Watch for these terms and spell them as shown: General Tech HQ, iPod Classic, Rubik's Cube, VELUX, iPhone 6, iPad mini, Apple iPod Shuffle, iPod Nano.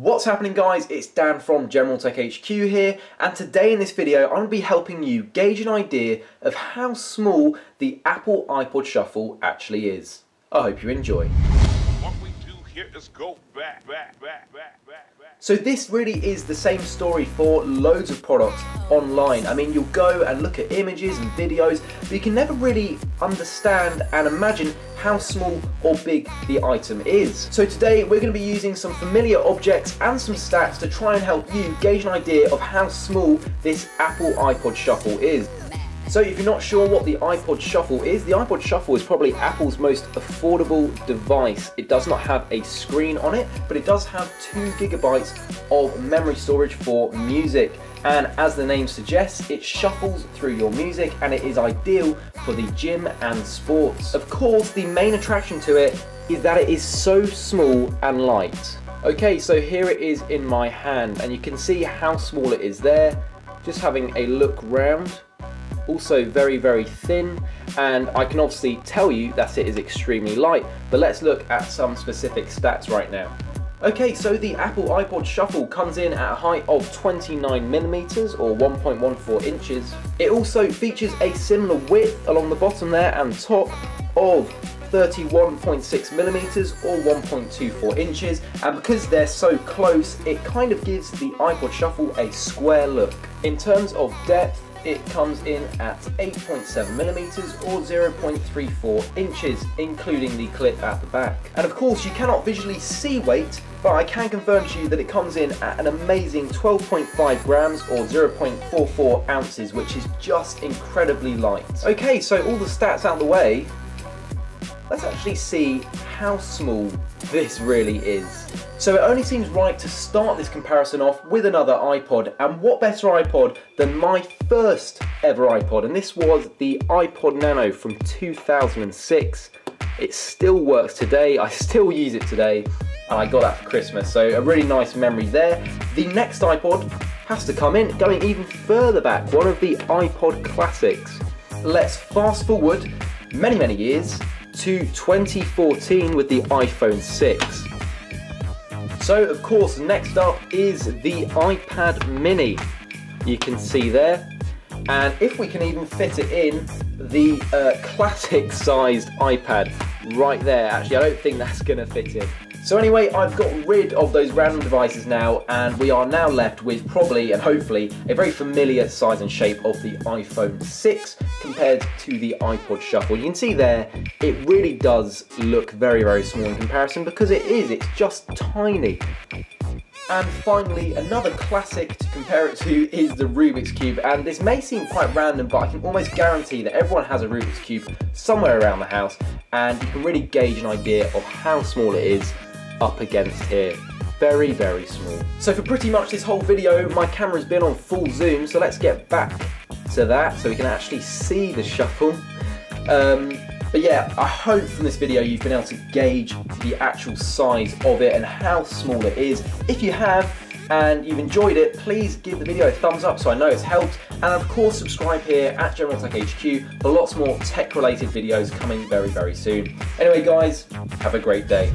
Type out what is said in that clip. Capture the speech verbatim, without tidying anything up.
What's happening, guys? It's Dan from General Tech H Q here, and today in this video I'm going to be helping you gauge an idea of how small the Apple iPod Shuffle actually is. I hope you enjoy. What we do here is go back, back, back, back, back, back. So this really is the same story for loads of products online. I mean, you'll go and look at images and videos, but you can never really understand and imagine how small or big the item is. So today we're going to be using some familiar objects and some stats to try and help you gauge an idea of how small this Apple iPod Shuffle is. So if you're not sure what the iPod Shuffle is, the iPod Shuffle is probably Apple's most affordable device. It does not have a screen on it, but it does have two gigabytes of memory storage for music. And as the name suggests, it shuffles through your music, and it is ideal for the gym and sports. Of course, the main attraction to it is that it is so small and light. Okay, so here it is in my hand, and you can see how small it is there. Just having a look round. Also very, very thin, and I can obviously tell you that it is extremely light, but let's look at some specific stats right now. Okay, so the Apple iPod Shuffle comes in at a height of twenty-nine millimeters or one point one four inches. It also features a similar width along the bottom there and top of thirty-one point six millimeters or one point two four inches, and because they're so close, it kind of gives the iPod Shuffle a square look. In terms of depth, it comes in at eight point seven millimeters or zero point three four inches, including the clip at the back. And of course, you cannot visually see weight, but I can confirm to you that it comes in at an amazing twelve point five grams or zero point four four ounces, which is just incredibly light. Okay, so all the stats out of the way, let's actually see how small this really is. So it only seems right to start this comparison off with another iPod, and what better iPod than my first ever iPod, and this was the iPod Nano from two thousand six. It still works today, I still use it today, and I got that for Christmas, so a really nice memory there. The next iPod has to come in, going even further back, one of the iPod Classics. Let's fast forward many, many years to twenty fourteen with the iPhone six. So of course, next up is the iPad mini. You can see there, and if we can even fit it in, the uh, classic sized iPad right there. Actually, I don't think that's gonna fit in. So anyway, I've got rid of those random devices now, and we are now left with probably and hopefully a very familiar size and shape of the iPhone six compared to the iPod Shuffle. You can see there, it really does look very, very small in comparison, because it is, it's just tiny. And finally, another classic to compare it to is the Rubik's Cube, and this may seem quite random, but I can almost guarantee that everyone has a Rubik's Cube somewhere around the house, and you can really gauge an idea of how small it is up against here. Very, very small. So for pretty much this whole video, my camera's been on full zoom, so let's get back to that so we can actually see the shuffle. Um, But yeah, I hope from this video you've been able to gauge the actual size of it and how small it is. If you have and you've enjoyed it, please give the video a thumbs up so I know it's helped. And of course, subscribe here at General Tech H Q for lots more tech-related videos coming very, very soon. Anyway, guys, have a great day.